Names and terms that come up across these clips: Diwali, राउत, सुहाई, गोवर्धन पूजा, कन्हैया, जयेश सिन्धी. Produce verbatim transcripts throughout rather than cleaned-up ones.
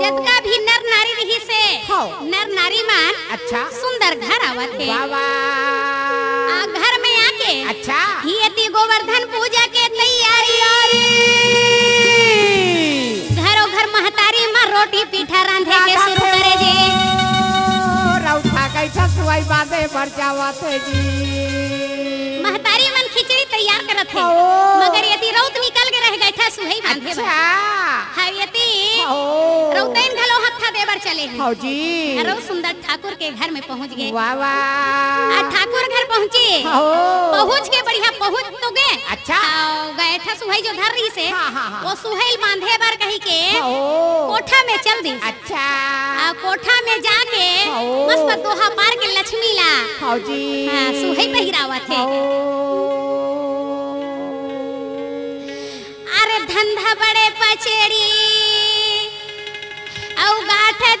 जतका भी नर नारी रही से नर नारी मान अच्छा सुंदर घर आवत है। आ घर में आके अच्छा ही अति गोवर्धन पूजा के तैयारी घरो घर महतारी माँ रोटी पीठा रांधे के शुरू करे जे राउठा कैसा सुवाई बादे भर जावत है जी। महतारी मन खिचड़ी तैयार करत है मगर यदि रौत निकल के रह गए था सुहाई बांधे हाँ यदि रौतैन घलो हत्था देवर चले हैं। हाँ जी। घरों सुंदर ठाकुर के घर में पहुंच गए। वाह वाह। ठाकुर घर पहुंचे। हाँ। पहुंच के बढ़िया पहुंच तो गए। अच्छा। गए था सुहाई जो धर रही से। हाँ हाँ हाँ। वो सुहाई बांधे बार कहीं के। हाँ। कोठा में चल दी। अच्छा। आ कोठा में जाके मस्त दोहा पार के लक्ष्मी ला। हाँ जी। हाँ सुहाई पहिरावा थे। अरे धंधा बड़े पचेड़ी गाठ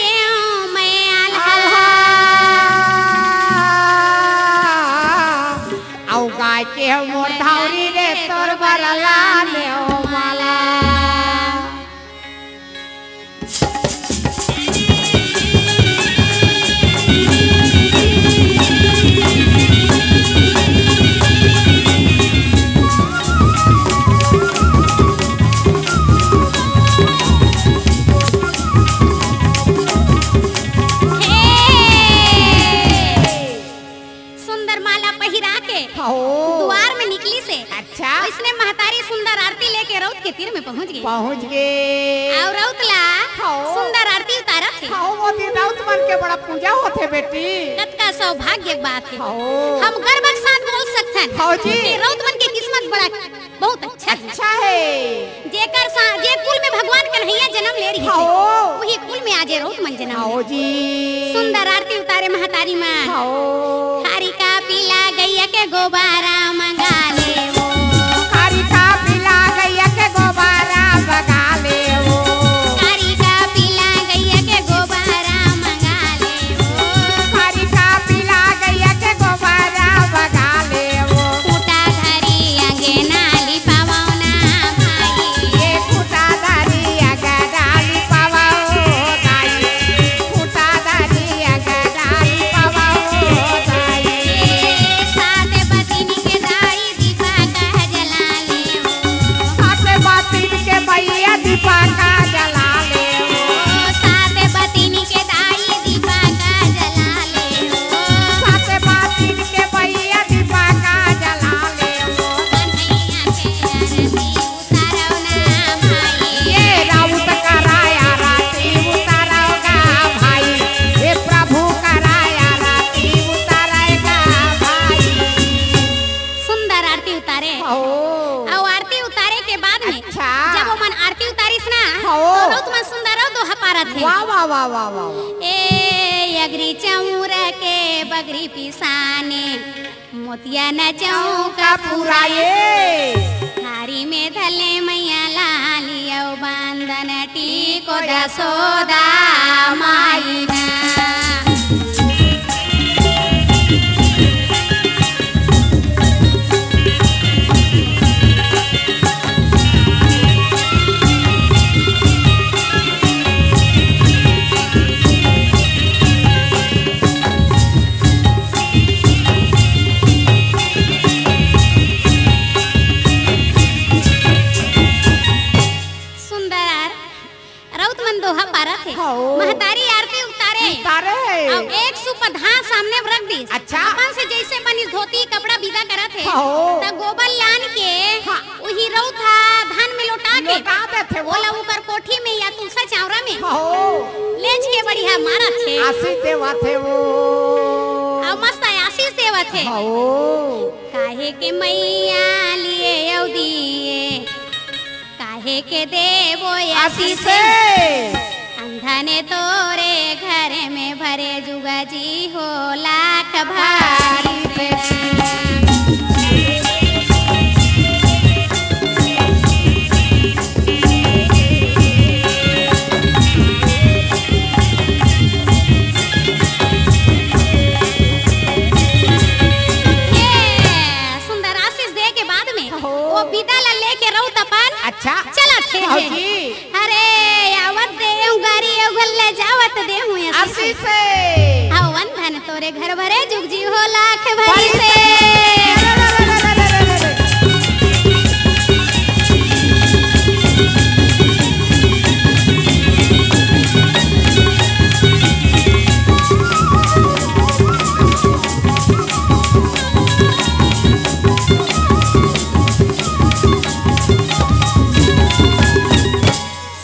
मैं गाय के मोटावरी रे तोर बरला ने ओ माला में पहुंच गए पहुंच गए और रौतला सुंदर आरती उतारा थे। मोती राउत मन के बड़ा पूजा होते बेटी कतका सौभाग्य बात है। हम गर्व के साथ बोल सकते हैं राउत मन के किस्मत बड़ा बहुत अच्छा अच्छा है। जेकर जे कुल में भगवान कन्हैया जन्म ले रही है वही कुल में आज राउत मन जन्म जी। सुंदर आरती उतारे महतारी मन हारिका पीला गैया के गोबारा मंगा ले मोतिया न चौका पूरा ये थारी में धले मैया लालिया बांधन टीको दसोदा माई महतारी आरती उतारे उतारे अब एक सुपधा सामने रख दी। अच्छा अपन से जैसे बनी धोती कपड़ा विदा करा थे तब गोबर लान के वही रौत था धान में लौटा के लौटा थे बोला ऊपर कोठी में या तुलसा चावरा में लेच के बढ़िया मारा थे। आशीष देवा थे वो अब मस्त आशीष देवा थे काहे के मैया लिए दिए काहे के देवो आशीष धने तोरे घर में भरे जुगा जी हो लाख भारी सुंदर आशीष दे के बाद में वो बिदा लेके रौत अपन अच्छा चला थे। अरे आवत देव गारी बंसी से हवन धन तोरे घर भरे जुग जी हो लाख भरी से।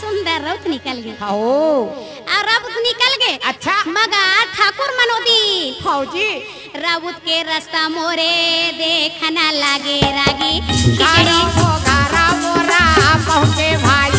सुंदर रौत निकल गई और अब निकल गए। अच्छा मगा ठाकुर मनोदी फौजी राउत के रास्ता मोरे देखना लागे रागी गारा गारा मोरा पहुंचे भाई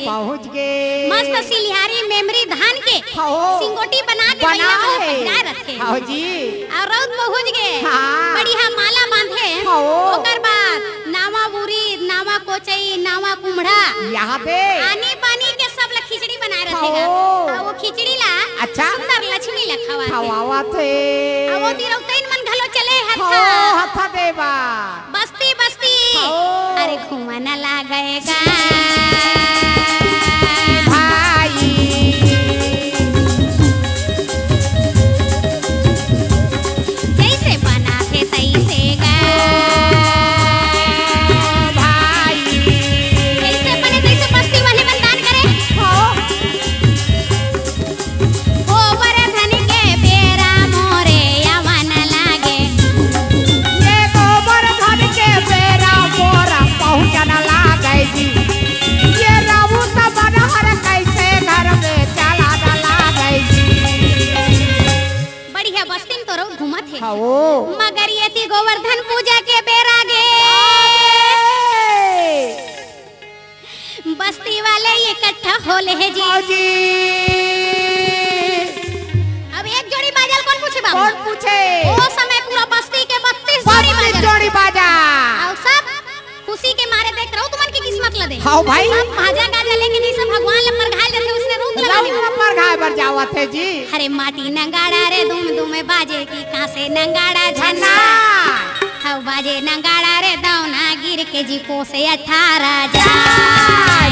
पहुँच गए। मस्त सिलिहारी मेमरी धान के सिंगोटी बना के बना रखे और रौद पहुँच गए। बढ़िया माला बांधे ओकर बाद नावा बुरी नावा कोचई नावा कुमड़ा यहाँ पे आनी पानी के सब ला खिचड़ी बना रखेगा। वो खिचड़ी ला अच्छा सुंदर लक्ष्मी ला खवा थे। वो दिरौतैन मन घलो चले हथा हथा देवा बस्ती बस्ती अरे घूमना लागेगा। मगर ये गोवर्धन पूजा के बेरा गे बस्ती वाले इकट्ठा होले हैं जी। अब एक जोड़ी बाजल कौन पूछे बाबू? कौन पूछे? वो समय पूरा बस्ती के बत्तीस जोड़ी बाजल जोड़ी बाजा और सब खुशी के मारे देख रहो तुमन की किस्मत लदे। हाँ भाई सब बाजा गाजा लेकिन ये सब भगवान लग पर घायल रहते उसने रोक थे जी। अरे माटी नंगाड़ा रे दुम दुमे बाजे की कासे नंगाड़ा झन्ना हौ बाजे नंगाड़ा रे दौना गिर के जी कोसे अठारह जा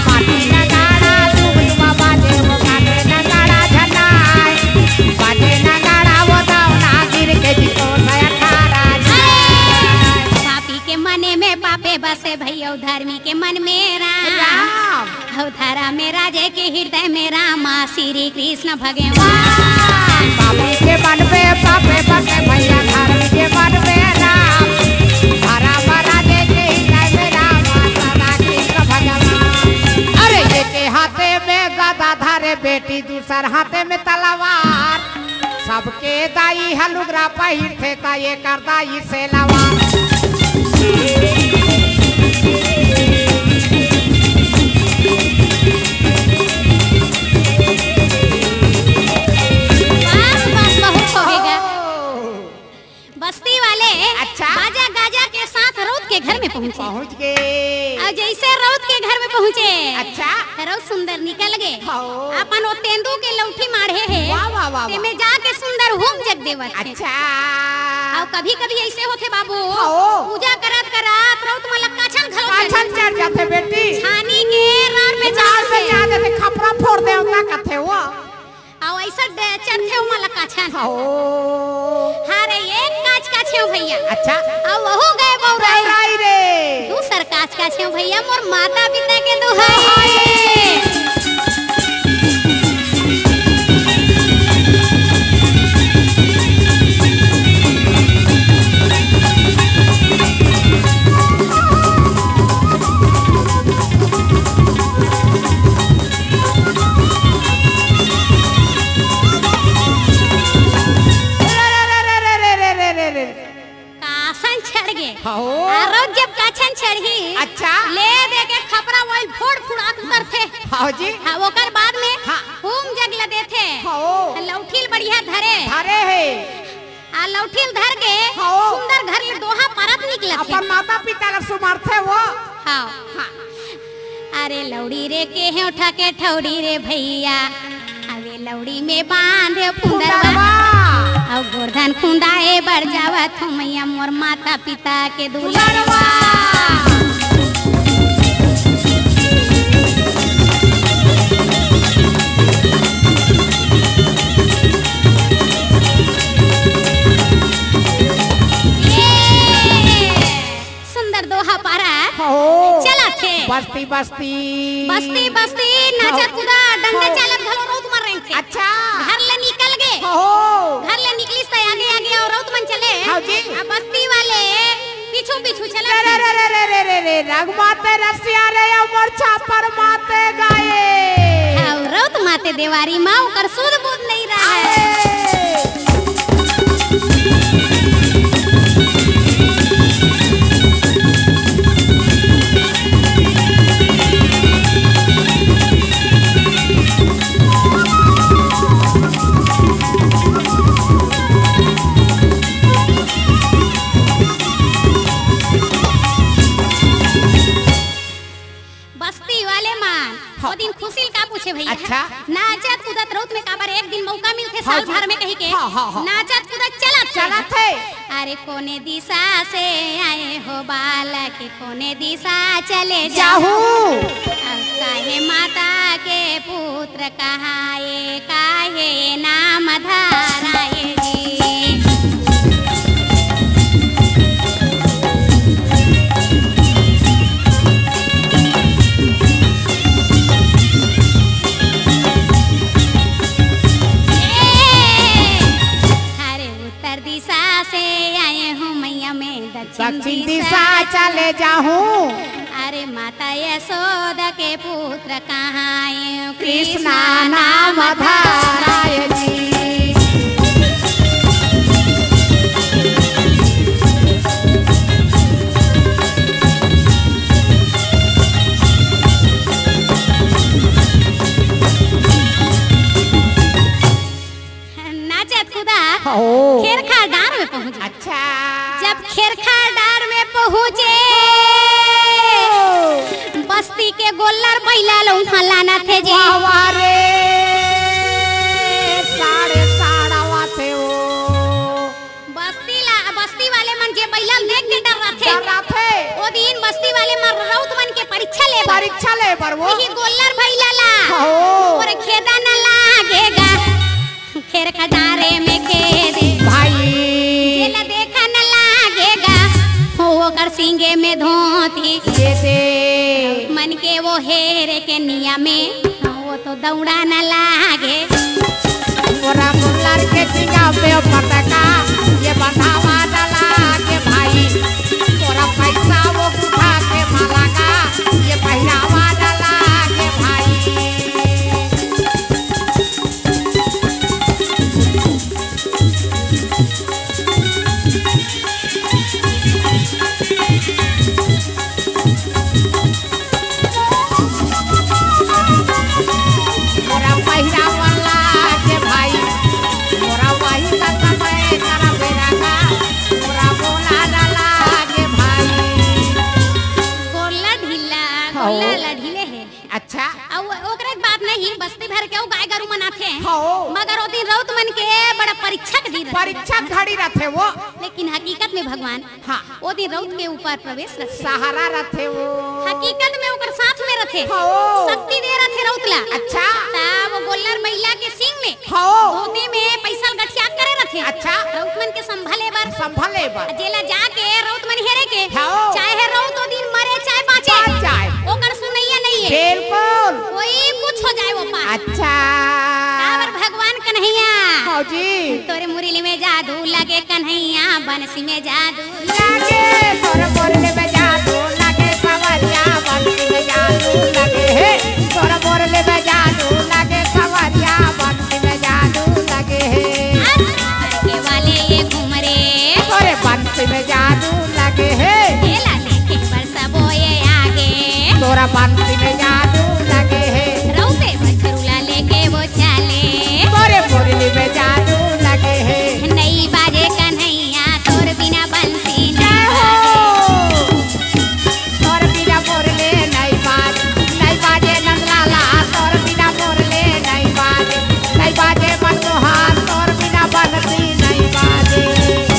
माटी नंगाड़ा दुम दुमा बाजे वो कासे नंगाड़ा झन्ना बाजे नंगाड़ा वो दौना गिर के जी कोसे अठारह जा। पापी के मने में पापे बसे भैया धर्मी के मन में राम धारा में राजे के हृदय में रामा श्री कृष्ण भगवान। पापे के मन में पापे बसे भैया धर्म के मन में राम धारा में राजे के हृदय में रामा श्री कृष्ण भगवान। अरे एक हाथे में गदा धारे बेटी दूसर हाथे में तलवार सबके दाई हलुगरा पहिर थे ताये कर दाई से लवार। पहुँच गए और जैसे रौद के घर में पहुँचे अच्छा रौद सुंदर निकल गए। अपन वो तेंदू के लौठी मारे है में जाके सुंदर होम जग देवर। अच्छा और कभी कभी ऐसे होते बाबू पूजा करत करत रौद मलक काछन घर काछन चढ़ जाते बेटी छानी के रार में जाल में जा देते खपरा फोड़ दे उनका कथे वो और ऐसा चढ़ते मलक काछन हारे एक काच काछे भैया। अच्छा और वो गए बौराई दूसर काच का छे भैया मोर माता पिता के अच्छा ले दे के खपरा वाल फोड़ फुड़ा उतर थे हां जी हां ओकर बाद में हां घूम जगला देथे हां लौठील बढ़िया धरे धरे है आ लौठील धर के सुंदर घर ले दोहा परत निकले अपन माता पिता ल सुमार थे वो हां हां अरे लौड़ी रे के है उठा के ठौड़ी रे भैया अबे लौड़ी में बांध पुंदरवा और गोवर्धन खुंदाए बढ़ जावत हो मैया मोर माता पिता के दुलारवा बस्ती बस्ती बस्ती बस्ती नाचत कूदा डंडा चालत घलो रौत मार रहे थे। अच्छा घर ले निकल गए घर ले निकली से आगे आगे और रौत मन चले हाँ जी बस्ती वाले पीछू पीछू चले रे रे रे रे रे रे रे रग माते रसिया रे अमर छापर माते गाए हाँ रौत माते देवारी माँ उकर सूद बूद नहीं रहा है अच्छा नाचत कूदत रौत में काबर एक दिन मौका मिलथे साल भर में कही के नाचत कूदत चलत चलत है अरे कोने दिशा से आए हो बालक कोने दिशा चले जाहू अब काहे माता के पुत्र कहाए काहे नाम धाराए दक्षिण दिशा चले जाऊं अरे माता यशोदा के पुत्र कहाँ कृष्णा नाम धाराय जी नाचत कूदा खेरखा डार में पहुँच। अच्छा जब खेरखा डार में पहुँचे बस्ती के गोल्लर बैला लोग फलाना थे जे साढ़े साढ़ा वाते वो बस्ती ला बस्ती वाले मन के बैला देख के डर रहा थे वो दिन बस्ती वाले मन राउत मन के परीक्षा ले परीक्षा ले पर वो यही गोल्लर बैला ला और खेदा न लागेगा खेरखा डारे में खेदे भाई कर सिंगे में धोती मन के वो हेर के निया में वो तो दौड़ा न लागे पूरा मुल्लर के सिंगा पे पटका ये बंधावा न लागे भाई पूरा पैसा वो उठा के माला का ये पहनावा न लागे भाई परीक्षा खड़ी रहते वो लेकिन हकीकत में भगवान हाँ वो दिन रौद के ऊपर प्रवेश सहारा रहते वो हकीकत में ऊपर साथ में रहते शक्ति दे रहते रौतला। अच्छा तब वो गोल्लर महिला के सिंह में धोती में पैसा गठिया करे रहते। अच्छा रौतमन के संभाले बार संभाले बार जेला जाके रौतमन हेरे के चाहे रौत वो दिन मरे चाहे बाँचे ओकर सुनैया नहीं है बिल्कुल, कोई कुछ हो जाए वो पास। अच्छा कावर भगवान कन्हैया हां जी, तोरे मुरली में जादू लगे कन्हैया, बंसी में जादू लगे, तोरे मुरली में जादू लगे सवरिया, बंसी में जादू लगे है, तोरे मुरली में जादू लगे सवरिया, बंसी में जादू लगे है, के वाले ये घूम रे, तोरे बंसी में जादू लगे है, तोरा बंसी में जादू लगे है, रौते बछरुला लेके वो चले, तोरे मुरली में जादू लगे है, नई बाजे कन्हैया तोर बिना बंसी ना हो, तोर बिना मुरली नई बाजे, नई बाजे नंदलाला, तोर बिना मुरली नई बाजे, नई बाजे मनमोहन, तोर बिना बंसी नई बाजे।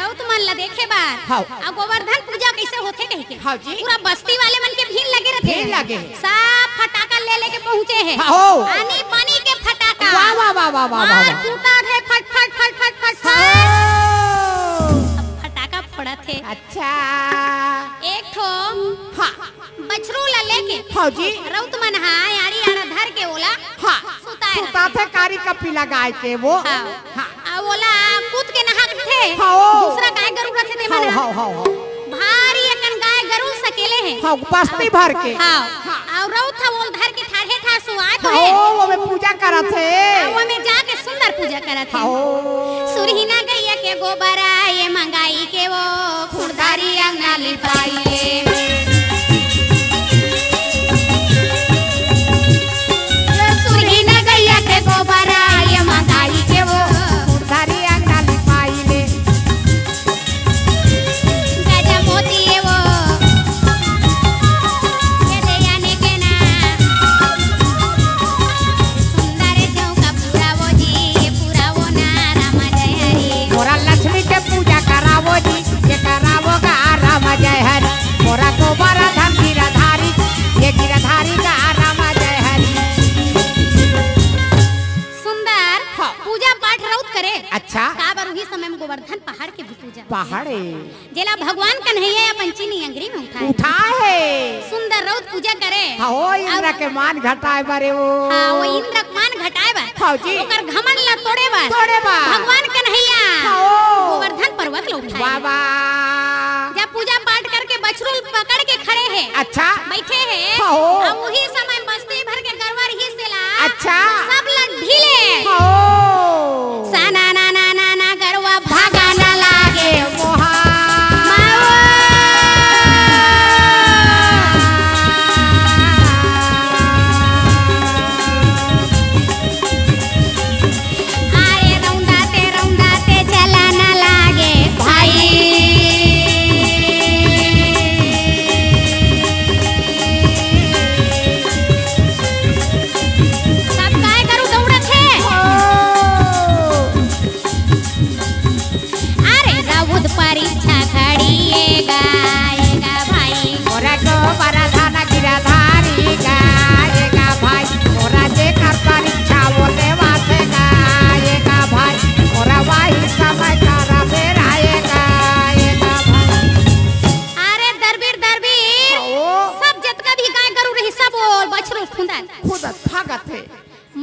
रौत मन ला देखे बार अब गोवर्धन पूजा कैसे होते कह के हां जी, पूरा बस्ती वाले मन के भीड़ लगे रहते, भीड़ लगे सब फटाका ले लेके पहुंचे हैं, पानी पानी के फटाका, वाह वाह वाह वाह वाह वाह, फूटा है फट फट फट फट फट, फटाका फोड़ा थे। अच्छा एक ठो हां बछरू ला लेके हां जी, रौत मन हां यारी आना धर के ओला हां सुताए, सुता थे कारी कपी लगाए के वो हां, ओला कूद के नहात थे, दूसरा गाय गरू रथे ने मन हां हां हां, भारी एकन गाय गरू सकेले हैं हां, बस्ती भर के हां, और रौत था बोल धर के ठाड़े ठाड़ सुवाए तो है, ओ वो में पूजा करत थे, वो में जाके सुंदर पूजा करत थे। सुरहिना गैया के गोबरा ये मंगाई के वो खुरदारी अंगना लिपाई, गोवर्धन पहाड़ के भी पूजा पहाड़े जेला भगवान कन्हैया या पंचनी अंगरी में उठाए उठाए है, सुंदर रौत पूजा करे हो, इंद्र के मान घटाए बारे वो हां, वो इंद्र के मान घटाए बार हां जी, ओकर घमंड ला तोड़े बार, तोड़े बार भगवान कन्हैया हो गोवर्धन पर्वत ला उठाए, वाह वाह। जब पूजा पाठ करके बछरू पकड़ के खड़े हैं, अच्छा बैठे हैं हो, अब वही समय बस्ती भर के गरवा रही सेला, अच्छा सब लग ढीले हो, साना ना ना ना गरवा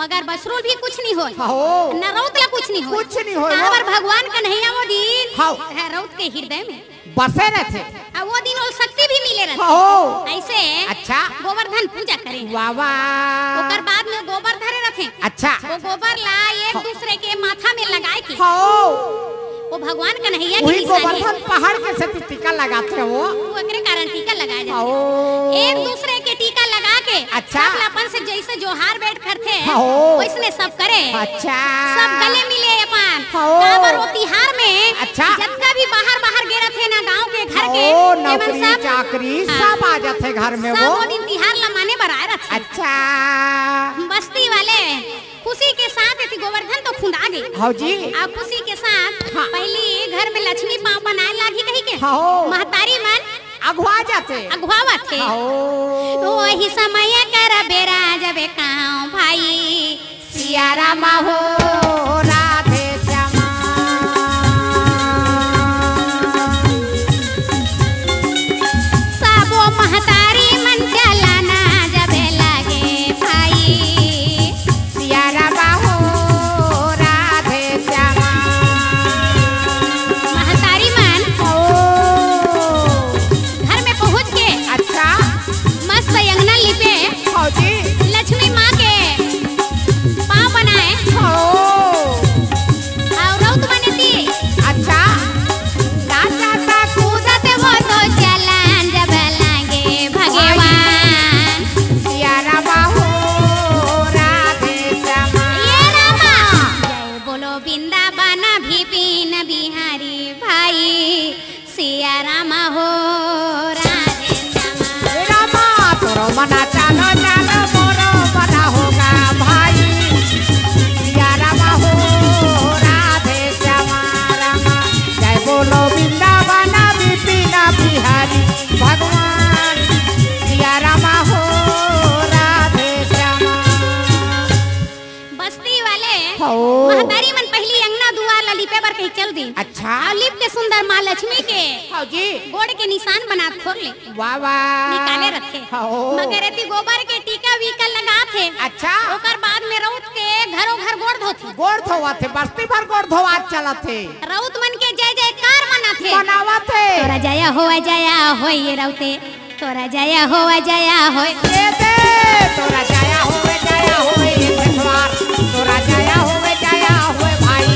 मगर बछरू भी कुछ नहीं होई, न रौत ला कुछ नहीं होई, कुछ नहीं होई, काबर भगवान कन्हैया वो दिन रौत के हृदय में बसे रहते, वो दिन और शक्ति भी मिले रहते ऐसे। अच्छा गोवर्धन पूजा करे वाह वाह, ओकर बाद में गोबर धरे रहते, अच्छा वो गोबर ला एक दूसरे के माथा में लगाए के वो भगवान कन्हैया की निशानी है, पहाड़ के से टीका लगाते हैं, वो ओकरे कारण टीका लगाए जाते हैं, एक दूसरे के टीका लगा के अच्छा अपन से जैसे जोहार बैठ करते हैं वैसने सब करे, अच्छा सब गले मिले अपन काबर वो तिहार में, अच्छा जतका भी बाहर बाहर गेरा थे ना गांव के घर के नौकरी चाकरी सब आ जाते घर में, वो सब दिन तिहार ला माने बर आए रहते। अच्छा बस्ती वाले खुशी के साथ थी गोवर्धन तो खुंदा गई हां जी, आ खुशी के साथ हाँ। पहले घर में लक्ष्मी पांव बनाए लागी कही के महतारी मन अगवा जाते अगवावा थे, तो वही समय कर बेरा जब काऊ भाई सिया रामा हो राधे श्यामा, सबो महतारी मन सलीब के सुंदर माँ लक्ष्मी के हाँ जी गोड़ के निशान बना खोल ले वाह वाह निकाले रखे मगर एती गोबर के टीका वीका लगा थे। अच्छा ओकर बाद में राउत के घरों घर गोड़ धोते गोड़ धोवा थे बस्ती भर गोड़ धोवा चला थे राउत मन के जय जयकार मना थे मनावा थे तोरा जाया हो जाया हो ये राउते तोरा जाया हो जाया हो तोरा जाया हो जाया हो ये सवार तोरा जाया हो जाया हो भाई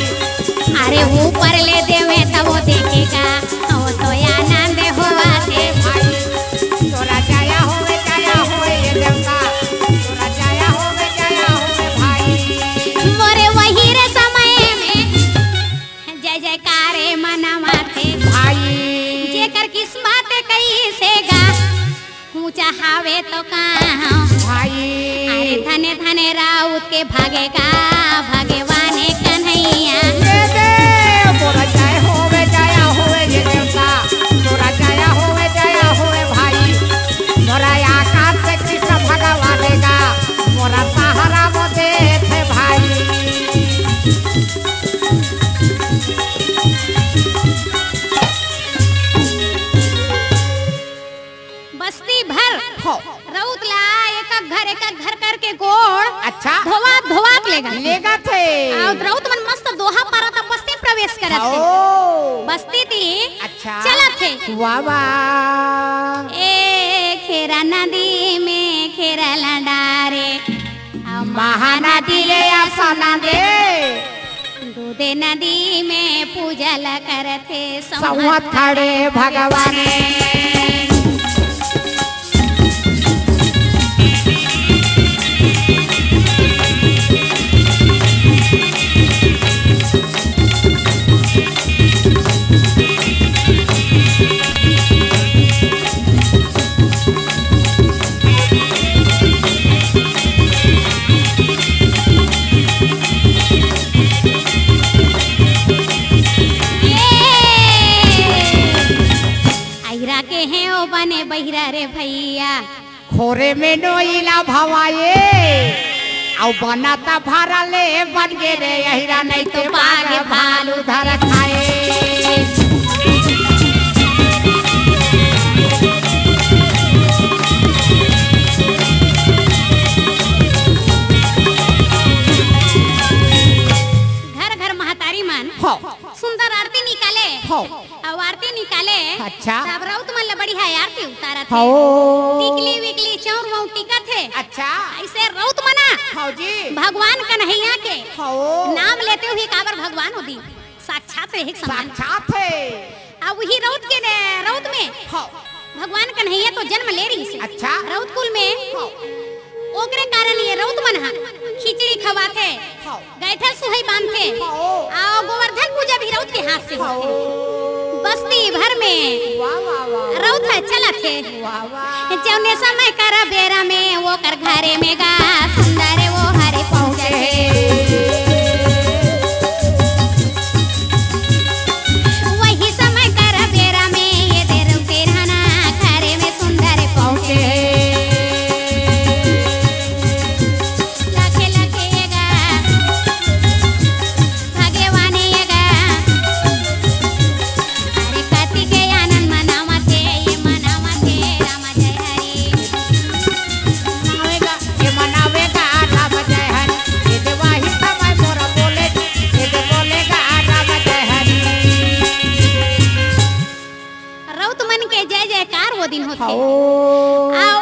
अरे ऊपर ले देवे तब वो देखेगा वो तो आनंद होवा दे भाई तोरा जाया हो जाया हो ये देवता तोरा जाया हो जाया हो भाई मोरे वही रे समय में जय जयकारे मनावाते भाई जेकर किस्मत कईसेगा ऊंचा हावे तो कहां भाई अरे धने धने राउत के भागेगा भगवाने कन्हैया दे दे तोरा जाया होवे जाया होवे ये देवता तोरा जाया होवे जाया होवे भाई तोरा आकाश से कृष्ण भगवानेगा मोरा सहारा वो दे थे भाई बस्ती भर हो राउत ला एक घर एक घर करके गोड़ अच्छा धोवा धोवा लेगा लेगा थे और राउत मन मस्त दोहा पारता बस्ती प्रवेश करत थे बस्ती थी अच्छा चला थे वाह वाह ए खेरा नदी में खेरा लंडारे महानदी ले आसना दे दूधे नदी में पूजा ल करथे संवत खड़े भगवाने बने बहिरा रे भैया खोरे में नोइला भवाए औ बनाता भारा ले बन गे रे अहिरा नहीं तो बाग भालू धर खाए आरती निकाले अच्छा सब राउत मन बड़ी है आरती उतारा थे टिकली विकली चौर वौ टिका थे अच्छा ऐसे राउत मना हां जी भगवान कन्हैया के नाम लेते हुए काबर भगवान होदी साक्षात एक समान साक्षात है अब वही राउत के राउत में भगवान कन्हैया तो जन्म ले रही से अच्छा राउत कुल में ओकरे कारण ये राउत मन हा खिचड़ी खवाथे गैठल सुहई बांधथे आ गोवर्धन पूजा भी राउत के हाथ से होथे बस्ती भर में वाह वाह वाह राउत चलथे वाह वाह जौने समय कर बेरा में वो कर घरे में गा सुंदर वो हरे पहुंचे वाह वाह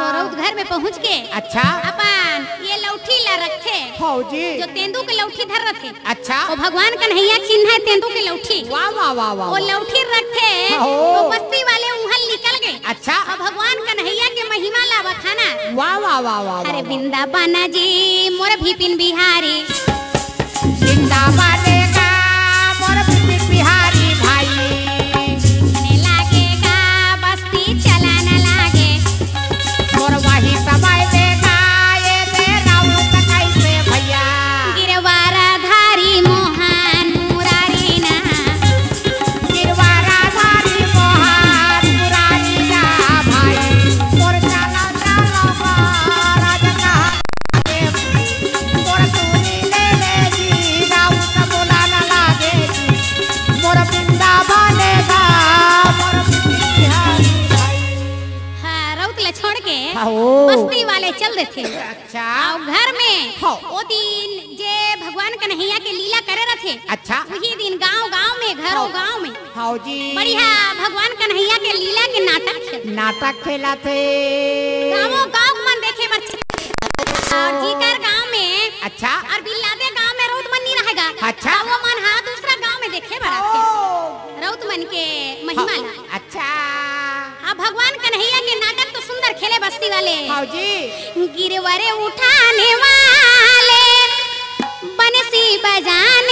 तो राउत घर में पहुंच के अच्छा अपन ये लौठी ला रखे जी जो तेंदू के लौठी धर रखे अच्छा वो भगवान कन्हैया चिन्ह है तेंदू के लौठी वाह वाह वाह वाह वो लौठी रखे तो बस्ती वाले उहल निकल गए अच्छा अब भगवान कन्हैया के महिमा लावा खाना वाह वाह वाह वाह अरे वृंदावन जी मोर विपिन बिहारी वृंदावन का मोर विपिन बिहारी भाई भैया गिरवारा धारी मोहन मुरारी ना बेचल रथे। अच्छा घर में वो दिन जे भगवान कन्हैया के लीला करे रथे। अच्छा वही दिन गांव गांव में घरों गांव में हाउ जी बढ़िया भगवान कन्हैया के लीला के नाटक नाटक खेला थे। गाँव गाँव मन देखे जीकर गाँव में। अच्छा और बिल्लादे गाँव में रौद मन नहीं रहेगा। अच्छा वो मन हाँ दूसरा गाँव में देखे बड़ा रौद मन के महिमा। अच्छा भगवान कन्हैया के नाटक तो सुंदर खेले बस्ती वाले। हाँ जी गिरवरे उठाने वाले बनसी बजाने